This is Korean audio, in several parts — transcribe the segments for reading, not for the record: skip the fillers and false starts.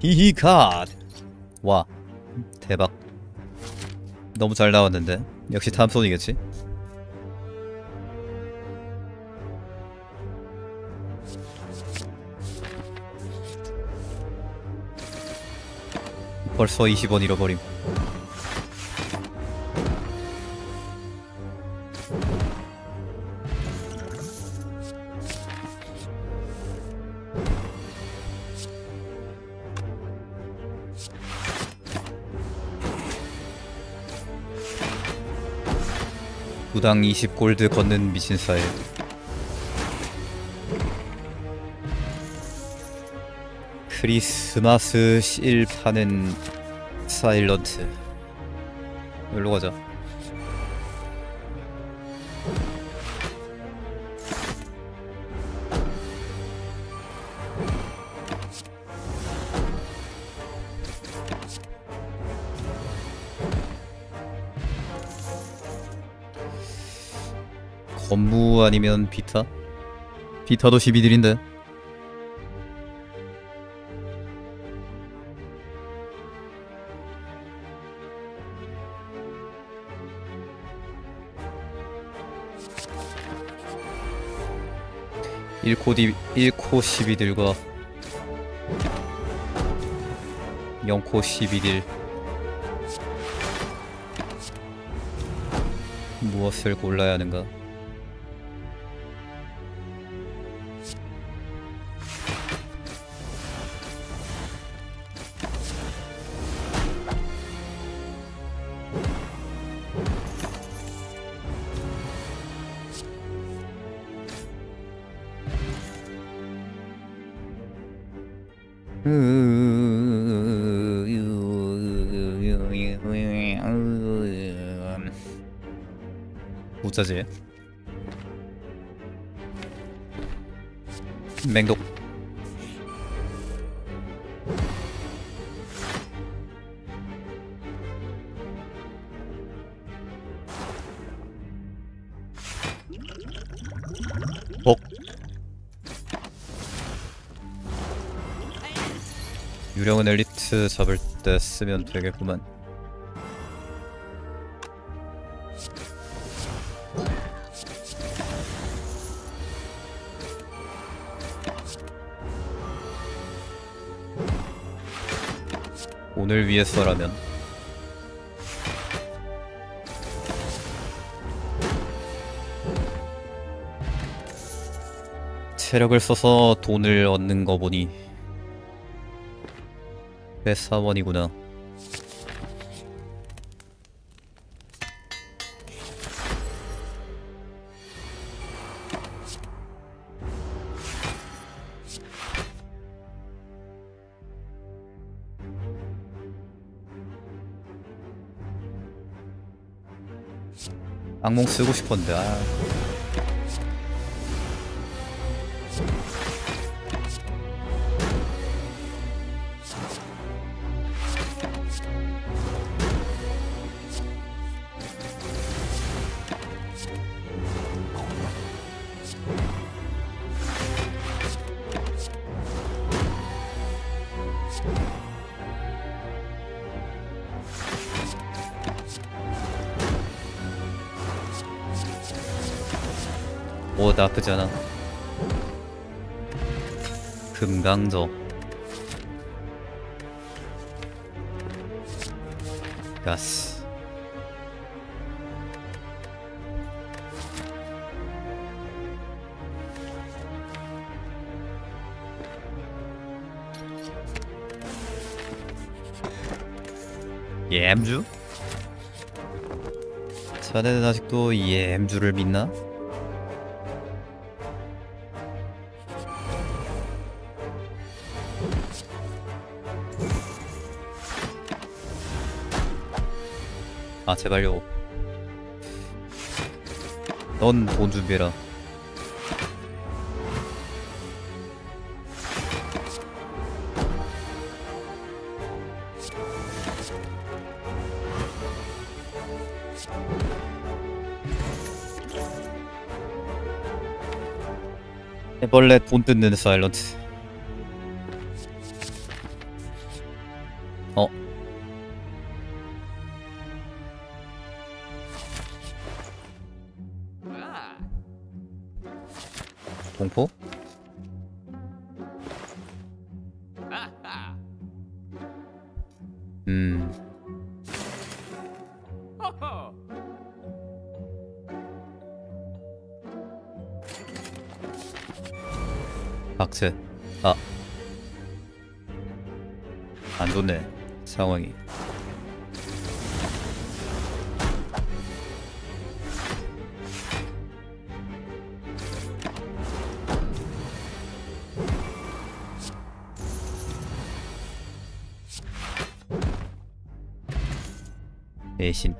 히히 갓! 와 대박. 너무 잘 나왔는데. 역시 탐손이겠지? 벌써 20원 잃어버림. 무당 20골드 걷는 미친 사일. 크리스마스 실 파는 사일런트. 여기로 가자. 건무 아니면 비타? 비타도 12딜인데 일코디 1코 12딜과 0코 12딜 무엇을 골라야 하는가? 못자지. 맹독. 복. 유령은 엘리트 잡을 때 쓰면 되겠구만. 오늘 위해서라면 체력을 써서 돈을 얻는 거 보니 회사원이구나. 악몽 쓰고 싶었는데. 아. 오 나쁘지 않아. 금강저. 가스. 예 엠주? 자네는 아직도 이 엠주를 믿나? 아 제발요. 넌 돈 준비해라. 해벌레 돈 뜯는 사일런트. 동포? 박셋. 안 좋네 상황이. 대신.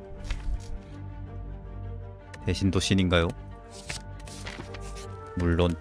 대신도 신인가요? 물론.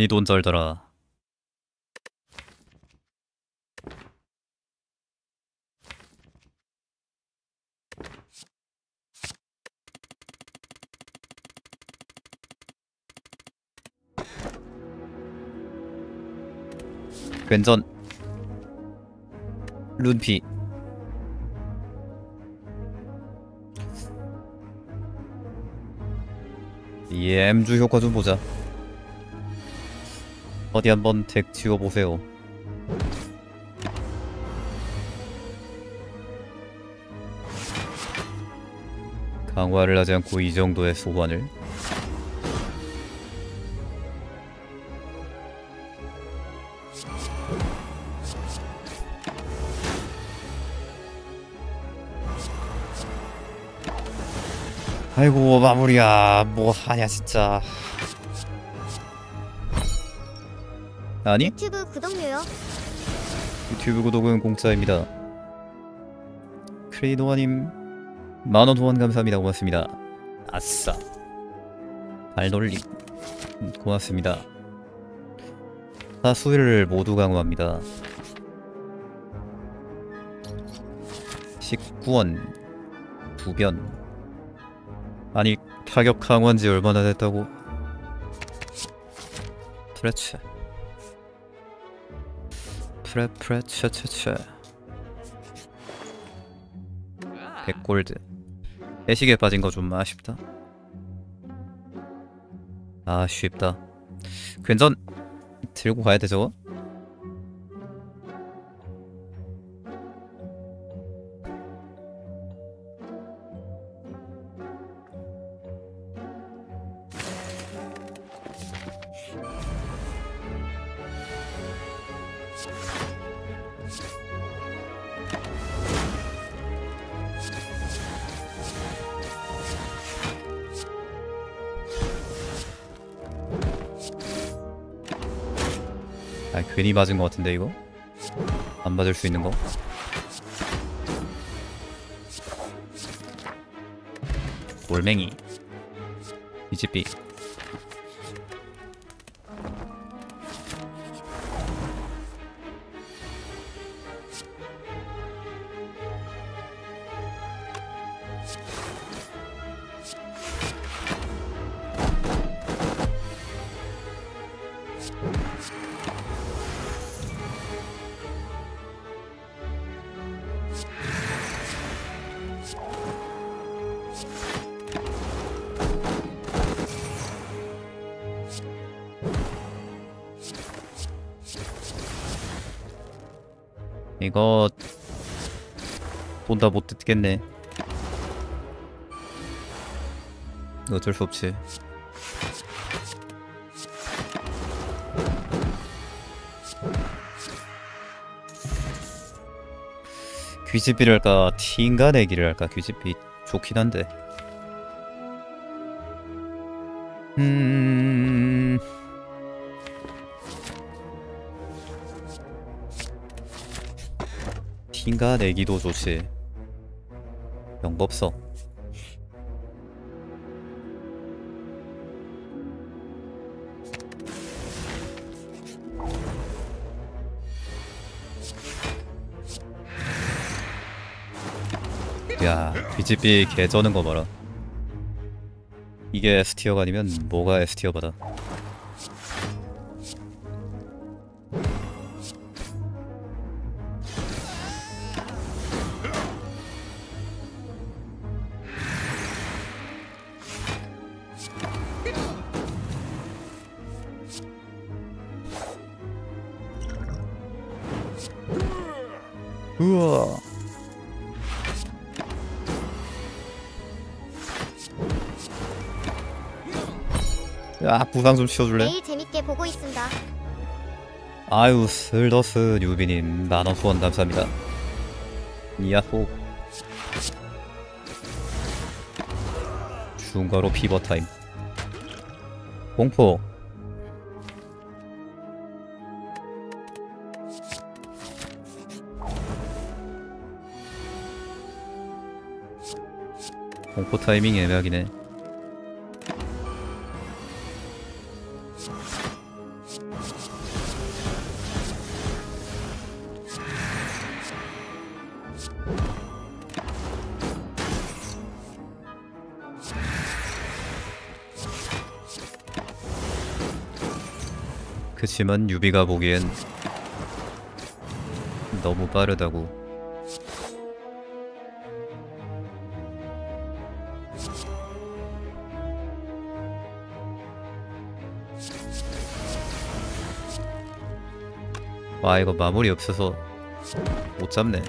니 돈 잘 달아. 괜전 룬피. 예, M주 효과 좀 보자. 어디 한번 덱 지워보세요. 강화를 하지 않고 이 정도의 소환을. 아이고 마무리야. 뭐 하냐 진짜. 아니? 유튜브 구독료요. 유튜브 구독은 공짜입니다. 크레이노아님 10,000원 후원 감사합니다. 고맙습니다. 아싸 발놀림 고맙습니다. 사수일을 모두 강화합니다. 19원 부변. 아니 타격 강화한지 얼마나 됐다고. 그렇지. 프레차차차. 100골드. 애식에 빠진거 좀 아쉽다. 아쉽다. 괜전 들고 가야돼 저거? 아, 괜히 맞은 것 같은데 이거? 안 맞을 수 있는 거? 올맹이 이집비. 이거 돈 다 못 듣겠네. 어쩔 수 없지. 귀지비를 할까 티인가 내기를 할까. 귀지비 좋긴 한데. 티인가 내기도 좋지. 영법석 야, 귀지비 개쩌는 거 봐라. 이게 S티어가 아니면 뭐가 S티어 받아. 우와. 야, 부상 좀 치워줄래? 매일 재밌게 보고 있습니다. 아유, 슬더스 뉴비님 10,000원 후원 감사합니다. 야호. 중과로 피버타임. 공포. 공포 타이밍 애매하기네. 그치만 유비가 보기엔 너무 빠르다고. 와, 이거 마무리 없어서 못 잡네.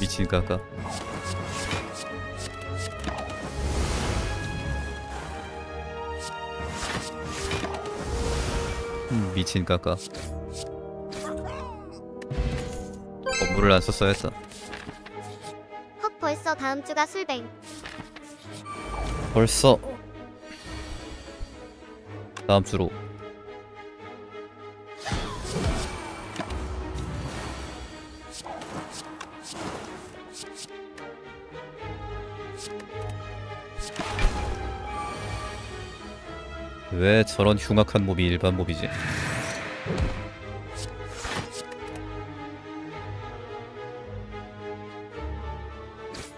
미친 가까. 미친 가까. 건물을 안 썼어야 했어. 헉, 벌써 다음 주가 술뱅. 벌써 다음 주로. 왜 저런 흉악한 몹이 일반 몹이지?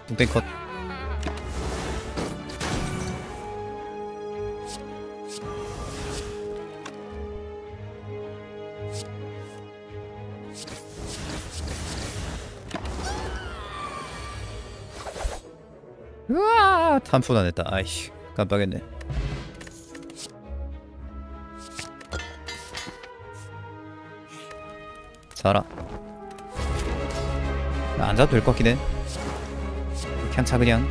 뚱땡컷. 으아, 탐소 안 했다. 아이씨, 깜빡했네. 자라. 안 자도 될 것 같긴 해. 그냥 차 그냥.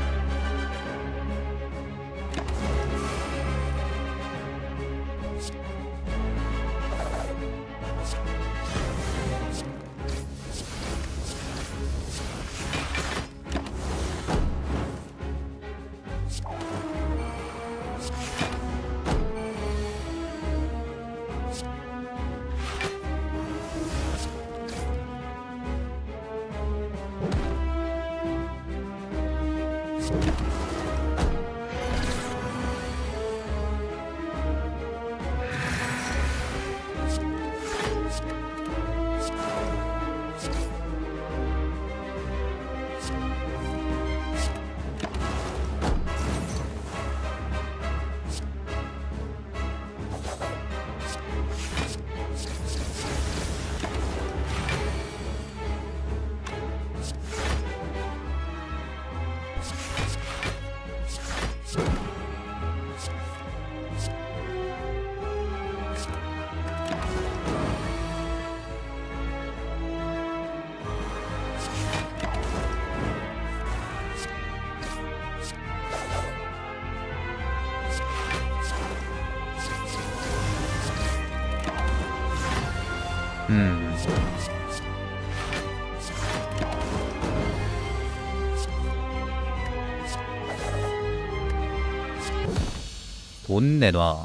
돈 내놔.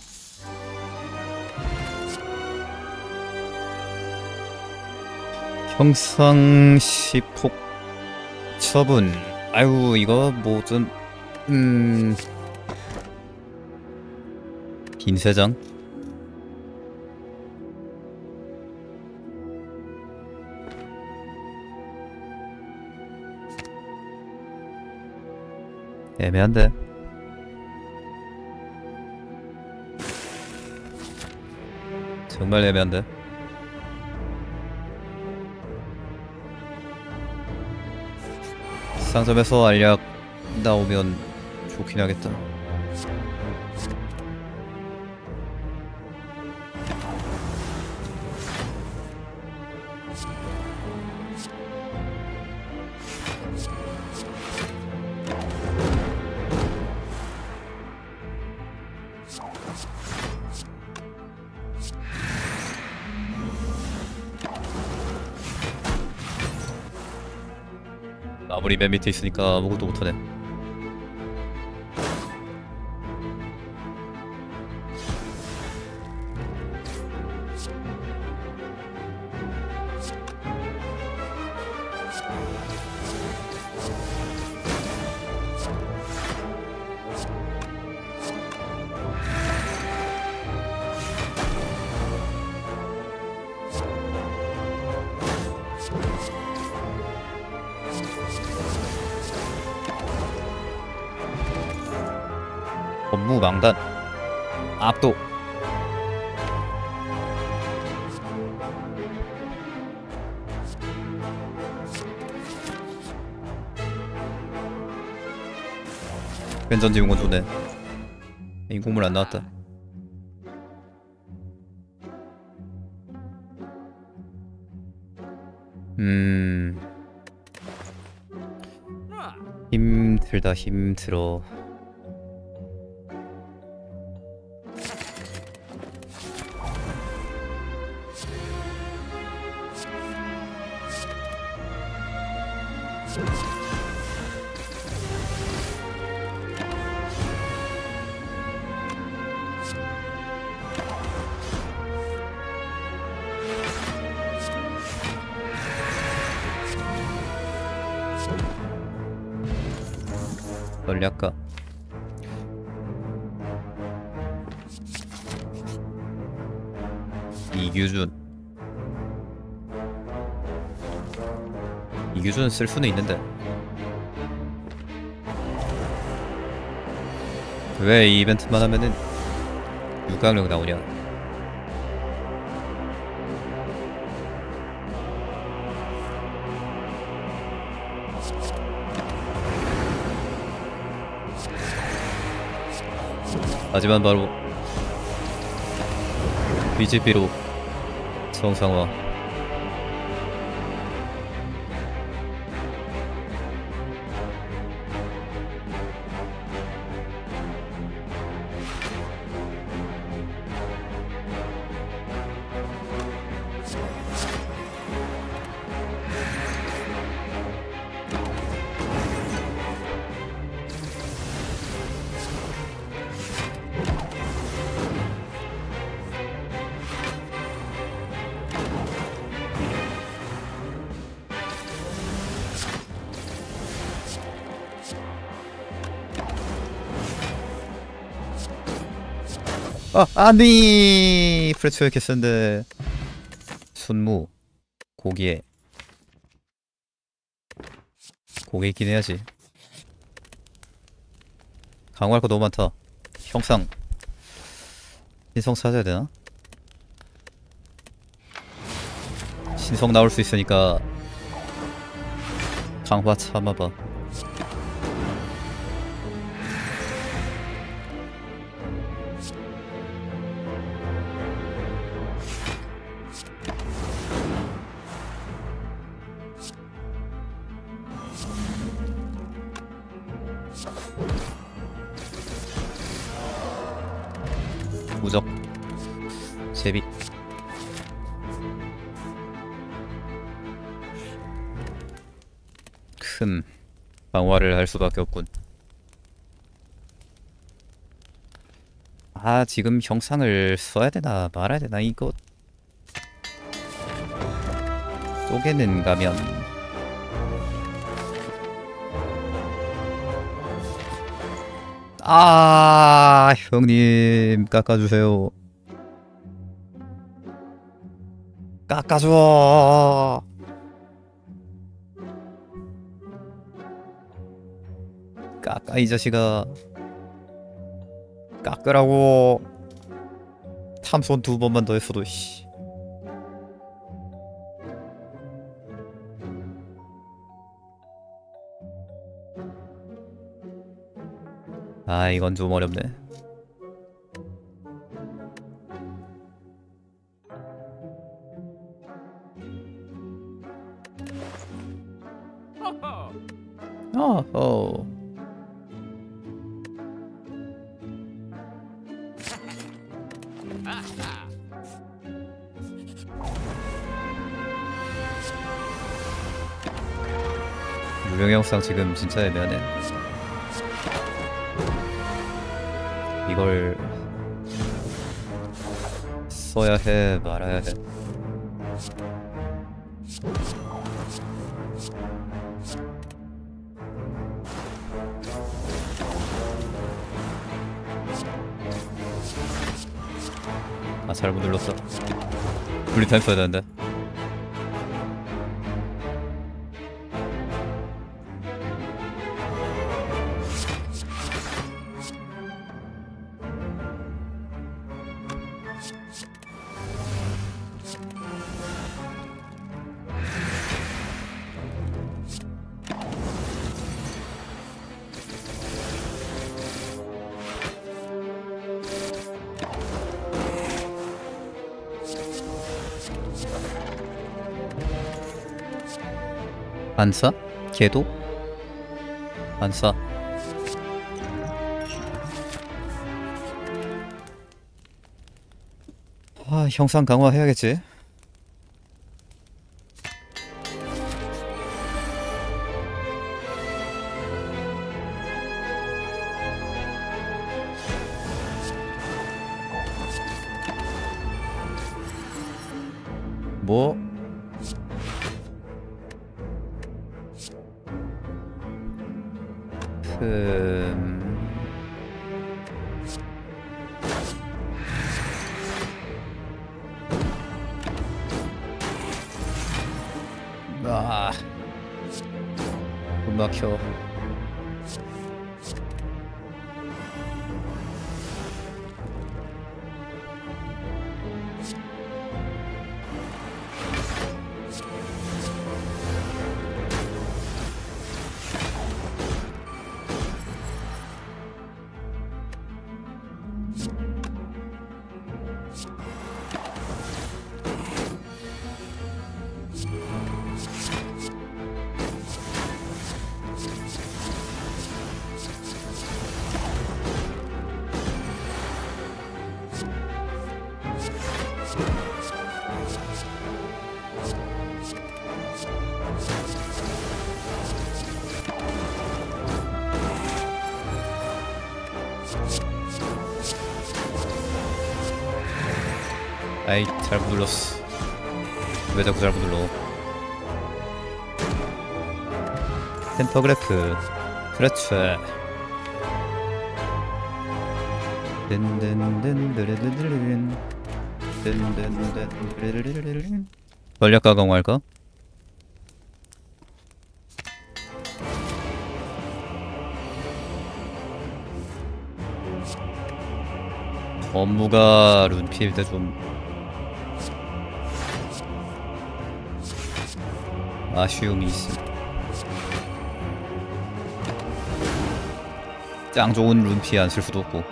형상시폭 처분. 아유 이거 뭐 좀 빈세장. 애매한데. 정말 애매한데. 상점에서 알약 나오면 좋긴 하겠다. 아무리 맨 밑에 있으니까 아무것도 못하네. 업무망단 압도. 변전지 용건 좋네. 인공물 안 나왔다. 힘들다 힘들어. 전략가 이규준 쓸 수는 있는데 왜 이 이벤트만 하면은 육각력 나오냐. 하지만 바로 BGP로 정상화. 아니 프레츠웰 캐스인데. 순무 고기에 고기 있긴 해야지. 강화할 거 너무 많다. 형상 신성 찾아야 되나? 신성 나올 수 있으니까 강화 참아봐. 무적 제비 흠, 방화를 할 수밖에 없군. 아, 지금 형상을 써야 되나 말아야 되나. 이거 쪼개는 가면 아, 형님 깎아주세요. 깎아줘. 깎아, 이 자식아. 깎으라고. 탐손 2번만 더 했어도 씨. 아, 이건 좀 어렵네. 어허. 유령 영상 지금 진짜 애매하네. 이걸 써야 해 말아야 해. 아, 잘못 눌렀어. 분리타임 써야 되는데. 안 싸? 걔도? 안 싸. 아, 형상 강화 해야겠지? 뭐? 아, 못 막혀. 아이, 잘못 눌렀어. 왜 자꾸 잘못 눌러. 템퍼그래프. 그렇지. 전략가 강화할까? 업무가 룬필드 좀 아쉬움이 있음. 짱 좋은 룬피 안 쓸 수도 없고.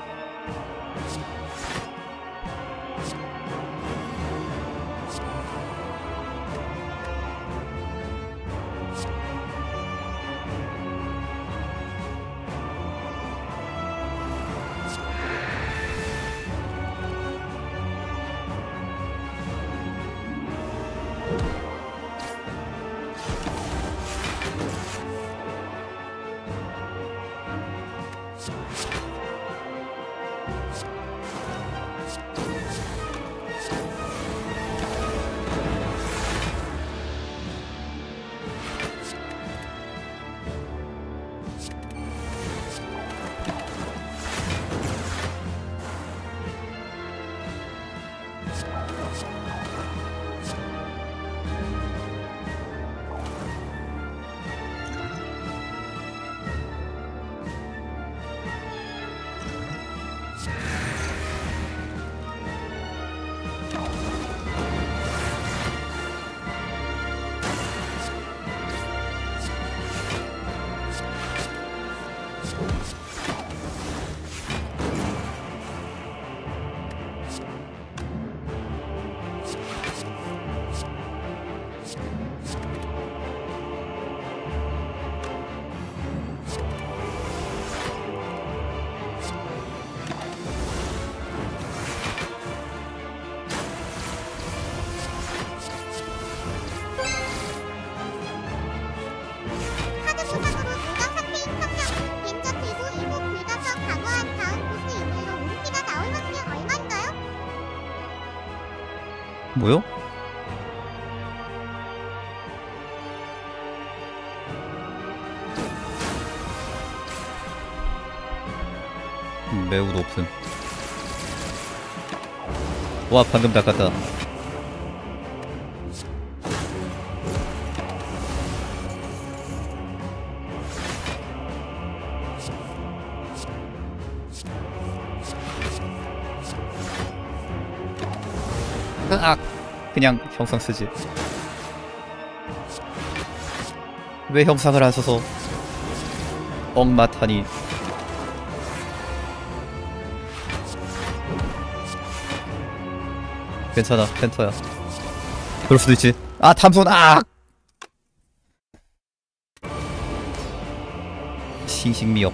뭐요? 매우 높음. 와, 방금 닦았다. 아, 그냥 형상 쓰지. 왜 형상을 안 써서 억마타니. 괜찮아, 펜터야. 그럴 수도 있지. 아, 탐손. 아, 싱싱미역.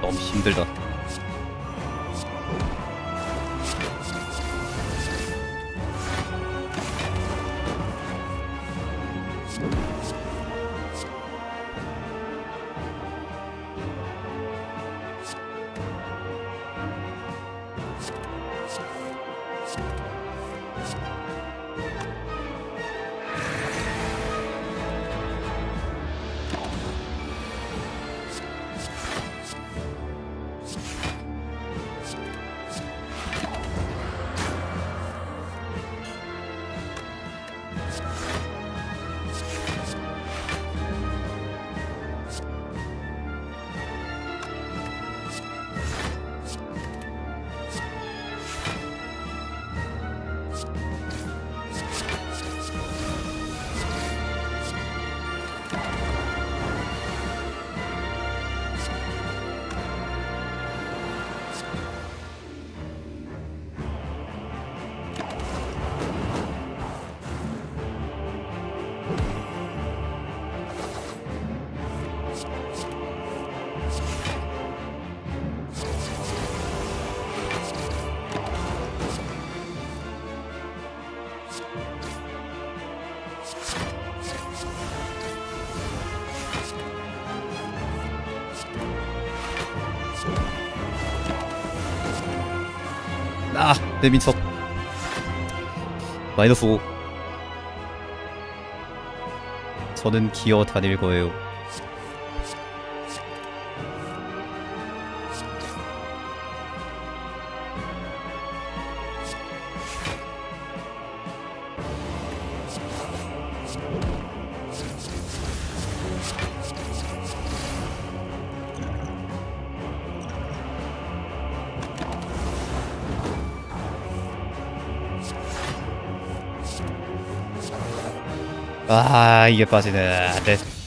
너무 힘들다. 아! 내 민첩 마이너스 5. 저는 기어 다닐 거예요. 아, 이게 빠지네.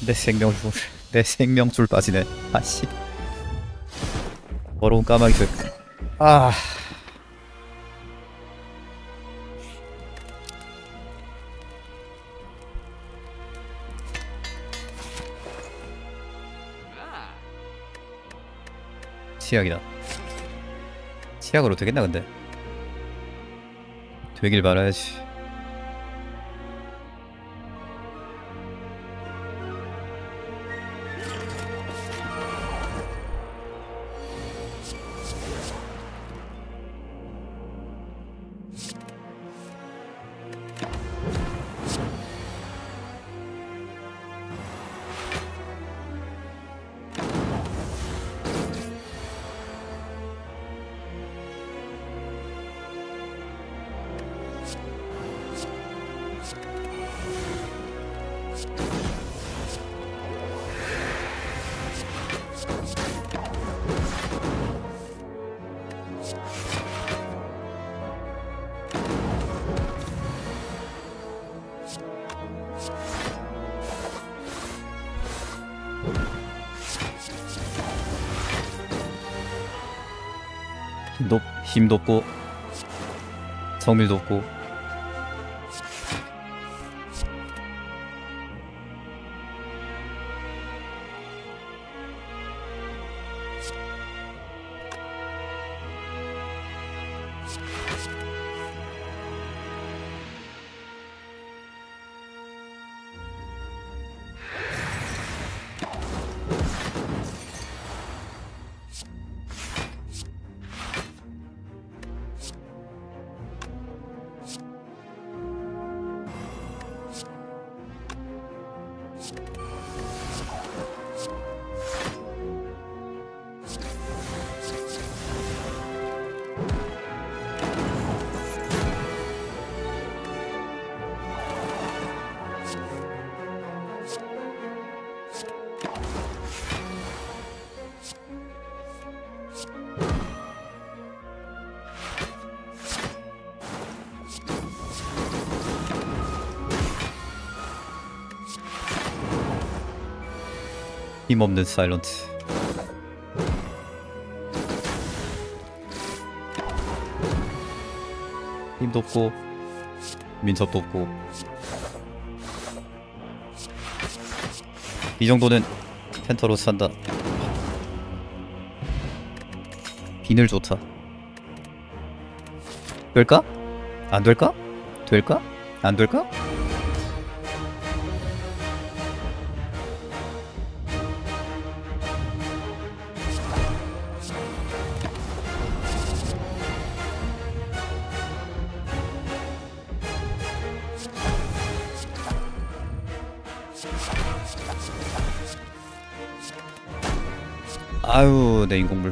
내 생명줄, 내 생명줄 빠지네. 아씨, 더러운 까마귀 들. 아, 치약이다. 치약으로 되겠나 근데? 되길 바라야지. 힘도 없고 정밀도 없고 힘없는 사일런트. 힘도 없고 민첩도 없고 이 정도는 텐터로 산다. 비늘 좋다. 될까? 안 될까? 될까? 안 될까? 아유, 내 인공물.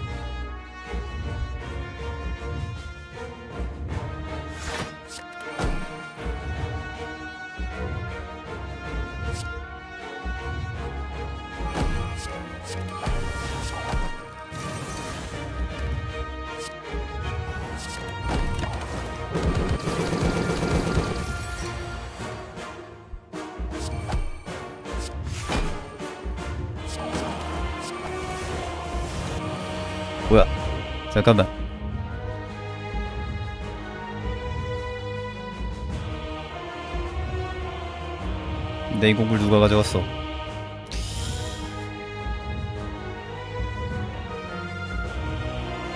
뭐야? 잠깐만. 내 인공물 누가 가져갔어?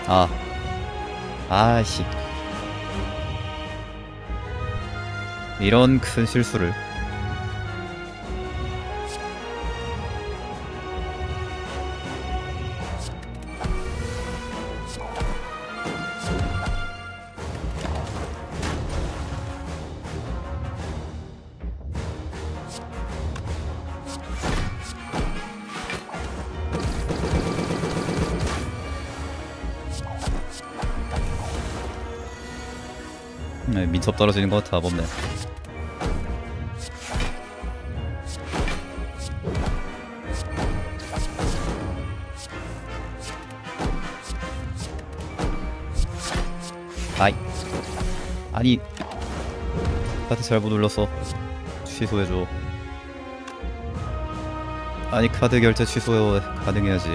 아. 아씨. 이런 큰 실수를. 네, 민첩 떨어지는 것 같아, 범네. 아이. 아니. 카트 잘못 올렸어. 취소해줘. 아니, 카드 결제 취소 가능해야지.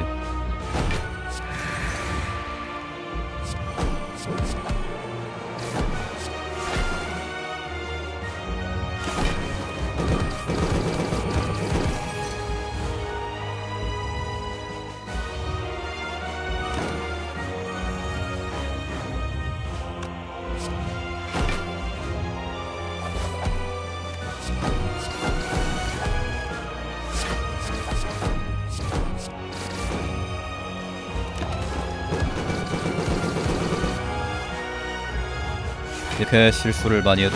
이렇게 실수를 많이 해도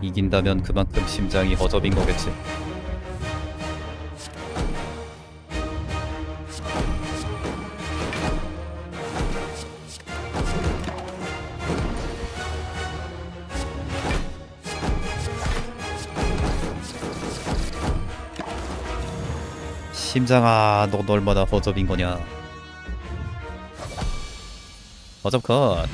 이긴다면 그만큼 심장이 허접인 거겠지. 심장아, 넌 얼마나 허접인 거냐. 허접컷.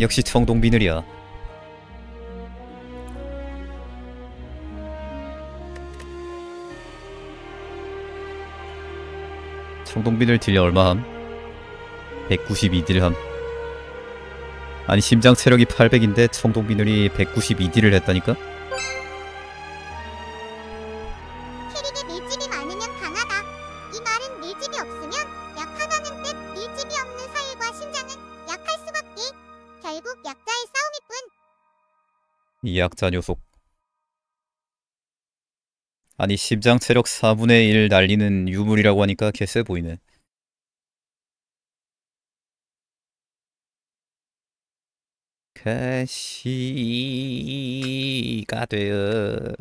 역시 청동 비늘이야. 청동 비늘 딜이 얼마함? 192딜함. 아니, 심장 체력이 800인데 청동 비늘이 192딜을 했다니까? 이 약자 녀석. 아니, 심장 체력 4분의 1 날리는 유물이라고 하니까 개쎄 보이네. 개시가 돼요.